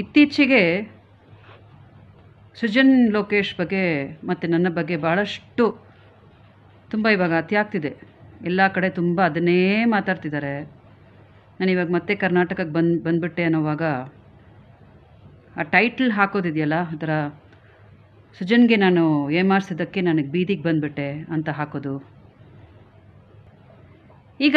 ಇತ್ತೀಚೆಗೆ ಸೃಜನ್ ಲೋಕೇಶ್ ಬಗ್ಗೆ ಮತ್ತು ನನ್ನ ಬಗ್ಗೆ ಭಾಳಷ್ಟು ತುಂಬ ಇವಾಗ ಅತಿ ಆಗ್ತಿದೆ. ಎಲ್ಲ ಕಡೆ ತುಂಬ ಅದನ್ನೇ ಮಾತಾಡ್ತಿದ್ದಾರೆ. ನಾನು ಇವಾಗ ಮತ್ತೆ ಕರ್ನಾಟಕಕ್ಕೆ ಬಂದುಬಿಟ್ಟೆ ಅನ್ನೋವಾಗ ಆ ಟೈಟಲ್ ಹಾಕೋದಿದೆಯಲ್ಲ, ಆ ಥರ ಸೃಜನ್ಗೆ ನಾನು ಏಮಾರಿಸಿದ್ದಕ್ಕೆ ನನಗೆ ಬೀದಿಗೆ ಬಂದುಬಿಟ್ಟೆ ಅಂತ ಹಾಕೋದು. ಈಗ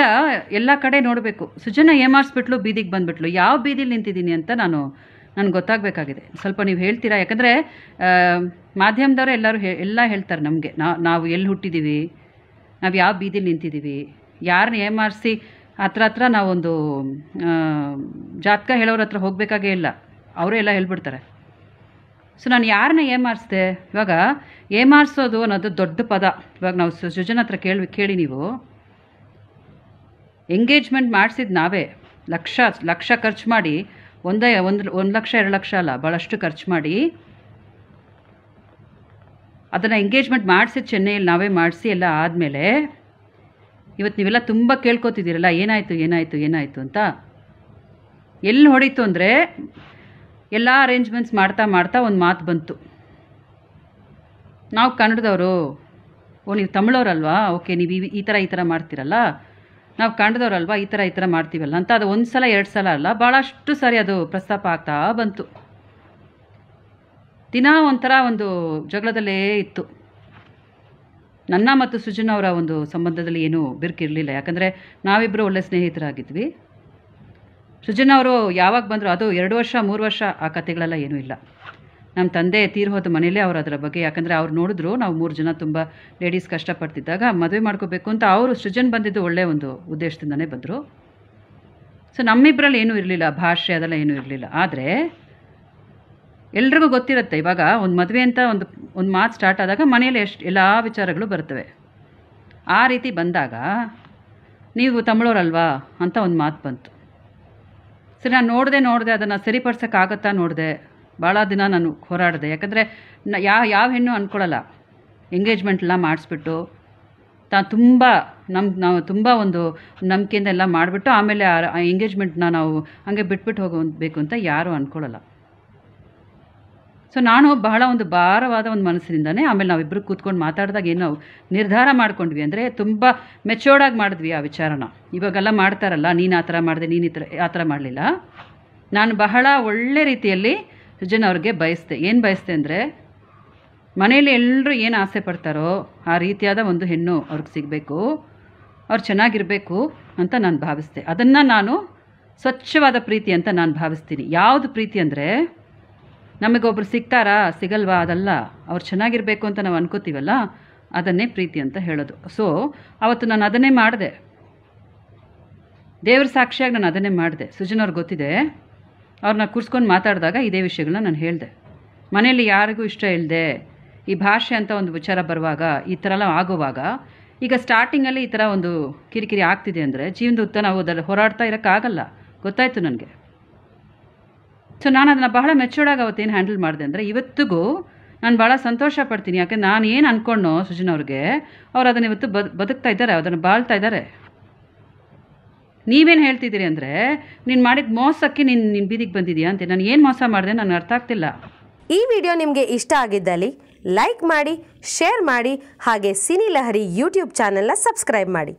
ಎಲ್ಲ ಕಡೆ ನೋಡಬೇಕು, ಸೃಜನ ಏಮಾರಿಸ್ಬಿಟ್ಲು, ಬೀದಿಗೆ ಬಂದುಬಿಟ್ಲು, ಯಾವ ಬೀದಿಲಿ ನಿಂತಿದ್ದೀನಿ ಅಂತ ನನಗೆ ಗೊತ್ತಾಗಬೇಕಾಗಿದೆ. ಸ್ವಲ್ಪ ನೀವು ಹೇಳ್ತೀರಾ? ಯಾಕಂದರೆ ಮಾಧ್ಯಮದವರು ಎಲ್ಲರೂ ಎಲ್ಲ ಹೇಳ್ತಾರೆ ನಮಗೆ, ನಾವು ಎಲ್ಲಿ ಹುಟ್ಟಿದ್ದೀವಿ, ನಾವು ಯಾವ ಬೀದಿಲಿ ನಿಂತಿದ್ದೀವಿ, ಯಾರನ್ನ ಏಮಾರಿಸಿ ಹತ್ರ ಹತ್ರ ನಾವೊಂದು ಜಾತಕ ಹೇಳೋರ ಹತ್ರ ಹೋಗಬೇಕಾಗೇ ಇಲ್ಲ, ಅವರೇ ಎಲ್ಲ ಹೇಳ್ಬಿಡ್ತಾರೆ. ಸೊ ನಾನು ಯಾರನ್ನ ಏಮಾರಿಸಿದೆ? ಇವಾಗ ಏಮಾರಿಸೋದು ಅನ್ನೋದು ದೊಡ್ಡ ಪದ. ಇವಾಗ ನಾವು ಸೃಜನ ಹತ್ರ ಕೇಳಿ ನೀವು, ಎಂಗೇಜ್ಮೆಂಟ್ ಮಾಡಿಸಿದ್ದು ನಾವೇ, ಲಕ್ಷ ಖರ್ಚು ಮಾಡಿ, ಒಂದು ಲಕ್ಷ 2 ಲಕ್ಷ ಅಲ್ಲ, ಭಾಳಷ್ಟು ಖರ್ಚು ಮಾಡಿ ಅದನ್ನು ಎಂಗೇಜ್ಮೆಂಟ್ ಮಾಡಿಸಿ ಚೆನ್ನೈಯಲ್ಲಿ ನಾವೇ ಮಾಡಿಸಿ ಎಲ್ಲ ಆದಮೇಲೆ ಇವತ್ತು ನೀವೆಲ್ಲ ತುಂಬ ಕೇಳ್ಕೊತಿದ್ದೀರಲ್ಲ, ಏನಾಯಿತು ಅಂತ. ಎಲ್ಲಿ ಹೊಡೀತು ಅಂದರೆ, ಎಲ್ಲ ಅರೇಂಜ್ಮೆಂಟ್ಸ್ ಮಾಡ್ತಾ ಮಾಡ್ತಾ ಒಂದು ಮಾತು ಬಂತು. ನಾವು ಕನ್ನಡದವರು, ಓ ನೀವು ತಮಿಳವ್ರಲ್ವಾ, ಓಕೆ ನೀವು ಈ ಥರ ಮಾಡ್ತೀರಲ್ಲ, ನಾವು ಕಂಡದವ್ರಲ್ವಾ ಈ ಥರ ಮಾಡ್ತೀವಲ್ಲ ಅಂತ. ಅದು ಒಂದು ಸಲ 2 ಸಲ ಅಲ್ಲ, ಭಾಳಷ್ಟು ಸಾರಿ ಅದು ಪ್ರಸ್ತಾಪ ಆಗ್ತಾ ಬಂತು. ದಿನ ಒಂದು ಜಗಳದಲ್ಲೇ ಇತ್ತು. ನನ್ನ ಮತ್ತು ಸೃಜನ್ ಅವರ ಒಂದು ಸಂಬಂಧದಲ್ಲಿ ಏನೂ ಬಿರುಕಿರಲಿಲ್ಲ, ಯಾಕಂದರೆ ನಾವಿಬ್ಬರು ಒಳ್ಳೆ ಸ್ನೇಹಿತರಾಗಿದ್ವಿ. ಸೃಜನ್ ಅವರು ಯಾವಾಗ ಬಂದರು, ಅದು 2 ವರ್ಷ 3 ವರ್ಷ ಆ ಕಥೆಗಳೆಲ್ಲ ಏನೂ ಇಲ್ಲ. ನಮ್ಮ ತಂದೆ ತೀರು ಹೋದ ಮನೇಲಿ ಅವರು ಅದರ ಬಗ್ಗೆ, ಯಾಕಂದರೆ ಅವ್ರು ನೋಡಿದ್ರು ನಾವು 3 ಜನ ತುಂಬ ಲೇಡೀಸ್ ಕಷ್ಟಪಡ್ತಿದ್ದಾಗ ಮದುವೆ ಮಾಡ್ಕೋಬೇಕು ಅಂತ. ಅವರು ಸೃಜನ್ ಬಂದಿದ್ದು ಒಳ್ಳೆಯ ಒಂದು ಉದ್ದೇಶದಿಂದನೇ ಬಂದರು. ಸೊ ನಮ್ಮಿಬ್ಬರಲ್ಲಿ ಏನೂ ಇರಲಿಲ್ಲ, ಭಾಷೆ ಅದೆಲ್ಲ ಏನೂ ಇರಲಿಲ್ಲ. ಆದರೆ ಎಲ್ರಿಗೂ ಗೊತ್ತಿರುತ್ತೆ, ಇವಾಗ ಒಂದು ಮದುವೆ ಅಂತ ಒಂದು ಮಾತು ಸ್ಟಾರ್ಟ್ ಆದಾಗ ಮನೇಲಿ ಎಲ್ಲ ವಿಚಾರಗಳು ಬರ್ತವೆ. ಆ ರೀತಿ ಬಂದಾಗ ನೀವು ತಮಿಳವ್ರಲ್ವಾ ಅಂತ ಒಂದು ಮಾತು ಬಂತು. ಸರಿ, ನಾನು ನೋಡಿದೆ ಅದನ್ನು ಸರಿಪಡಿಸೋಕ್ಕಾಗತ್ತಾ ನೋಡಿದೆ, ಭಾಳ ದಿನ ನಾನು ಹೋರಾಡಿದೆ. ಯಾಕಂದರೆ ಯಾವ ಹೆಣ್ಣು ಅಂದ್ಕೊಳ್ಳಲ್ಲ ಎಂಗೇಜ್ಮೆಂಟೆಲ್ಲ ಮಾಡಿಸ್ಬಿಟ್ಟು ತಾನು ತುಂಬ ನಾವು ತುಂಬ ಒಂದು ನಂಬಿಕೆಯಿಂದ ಎಲ್ಲ ಮಾಡಿಬಿಟ್ಟು ಆಮೇಲೆ ಆ ಎಂಗೇಜ್ಮೆಂಟ್ನ ನಾವು ಹಂಗೆ ಬಿಟ್ಬಿಟ್ಟು ಹೋಗಬೇಕು ಅಂತ ಯಾರೂ ಅಂದ್ಕೊಳ್ಳಲ್ಲ. ಸೊ ನಾನು ಬಹಳ ಒಂದು ಭಾರವಾದ ಒಂದು ಮನಸ್ಸಿನಿಂದನೇ ಆಮೇಲೆ ನಾವಿಬ್ಬರು ಕೂತ್ಕೊಂಡು ಮಾತಾಡಿದಾಗ ಏನು ನಾವು ನಿರ್ಧಾರ ಮಾಡ್ಕೊಂಡ್ವಿ ಅಂದರೆ, ತುಂಬ ಮೆಚೋರ್ಡಾಗಿ ಮಾಡಿದ್ವಿ ಆ ವಿಚಾರನ. ಇವಾಗೆಲ್ಲ ಮಾಡ್ತಾರಲ್ಲ, ನೀನು ಆ ಥರ ಮಾಡಿದೆ, ನೀನು ಆ ಥರ ಮಾಡಲಿಲ್ಲ. ನಾನು ಬಹಳ ಒಳ್ಳೆ ರೀತಿಯಲ್ಲಿ ಸೃಜನ್ ಅವ್ರಿಗೆ ಬಯಸ್ತೆ. ಏನು ಬಯಸ್ತೆ ಅಂದರೆ, ಮನೆಯಲ್ಲಿ ಎಲ್ಲರೂ ಏನು ಆಸೆ ಪಡ್ತಾರೋ ಆ ರೀತಿಯಾದ ಒಂದು ಹೆಣ್ಣು ಅವ್ರಿಗೆ ಸಿಗಬೇಕು, ಅವ್ರು ಚೆನ್ನಾಗಿರಬೇಕು ಅಂತ ನಾನು ಭಾವಿಸ್ತೆ. ಅದನ್ನು ನಾನು ಸ್ವಚ್ಛವಾದ ಪ್ರೀತಿ ಅಂತ ನಾನು ಭಾವಿಸ್ತೀನಿ. ಯಾವುದು ಪ್ರೀತಿ ಅಂದರೆ, ನಮಗೊಬ್ರು ಸಿಗ್ತಾರಾ ಸಿಗಲ್ವಾ ಅದಲ್ಲ, ಅವ್ರು ಚೆನ್ನಾಗಿರಬೇಕು ಅಂತ ನಾವು ಅನ್ಕೋತೀವಲ್ಲ, ಅದನ್ನೇ ಪ್ರೀತಿ ಅಂತ ಹೇಳೋದು. ಸೊ ಅವತ್ತು ನಾನು ಅದನ್ನೇ ಮಾಡಿದೆ. ದೇವ್ರ ಸಾಕ್ಷಿಯಾಗಿ ನಾನು ಅದನ್ನೇ ಮಾಡಿದೆ. ಸೃಜನ್ ಅವ್ರಿಗೆ ಗೊತ್ತಿದೆ. ಅವ್ರನ್ನ ಕೂರಿಸ್ಕೊಂಡು ಮಾತಾಡಿದಾಗ ಇದೇ ವಿಷಯಗಳನ್ನ ನಾನು ಹೇಳಿದೆ. ಮನೆಯಲ್ಲಿ ಯಾರಿಗೂ ಇಷ್ಟ ಇಲ್ಲದೆ ಈ ಭಾಷೆ ಅಂತ ಒಂದು ವಿಚಾರ ಬರುವಾಗ, ಈ ಥರ ಎಲ್ಲ ಆಗುವಾಗ, ಈಗ ಸ್ಟಾರ್ಟಿಂಗಲ್ಲಿ ಈ ಥರ ಒಂದು ಕಿರಿಕಿರಿ ಆಗ್ತಿದೆ ಅಂದರೆ ಜೀವನದ ಉತ್ತ ನಾವು ಅದರಲ್ಲಿ ಹೋರಾಡ್ತಾ ಇರೋಕ್ಕಾಗಲ್ಲ, ಗೊತ್ತಾಯಿತು ನನಗೆ. ಸೊ ನಾನು ಅದನ್ನು ಬಹಳ ಮೆಚೂರ್ಡಾಗಿ ಅವತ್ತೇನು ಹ್ಯಾಂಡಲ್ ಮಾಡಿದೆ ಅಂದರೆ, ಇವತ್ತಿಗೂ ನಾನು ಭಾಳ ಸಂತೋಷ ಪಡ್ತೀನಿ. ಯಾಕೆಂದ್ರೆ ನಾನು ಏನು ಅಂದ್ಕೊಂಡೋ ಸೃಜನ್ ಅವ್ರಿಗೆ, ಅವ್ರು ಅದನ್ನು ಇವತ್ತು ಬದುಕ್ತಾ ಇದ್ದಾರೆ, ಅದನ್ನು ಬಾಳ್ತಾ ಇದ್ದಾರೆ. ನೀವೇನು ಹೇಳ್ತಿದ್ದೀರಿ ಅಂದರೆ, ನೀನು ಮಾಡಿದ ಮೋಸಕ್ಕೆ ನಿನ್ನ ಬೀದಿಗೆ ಬಂದಿದೆಯಾ ಅಂತ. ನಾನು ಏನು ಮೋಸ ಮಾಡಿದೆ ನನಗೆ ಅರ್ಥ ಆಗ್ತಿಲ್ಲ. ಈ ವಿಡಿಯೋ ನಿಮಗೆ ಇಷ್ಟ ಆಗಿದ್ದಲ್ಲಿ ಲೈಕ್ ಮಾಡಿ, ಶೇರ್ ಮಾಡಿ, ಹಾಗೆ ಸಿನಿ ಲಹರಿ ಯೂಟ್ಯೂಬ್ ಚಾನೆಲ್ನ ಸಬ್ಸ್ಕ್ರೈಬ್ ಮಾಡಿ.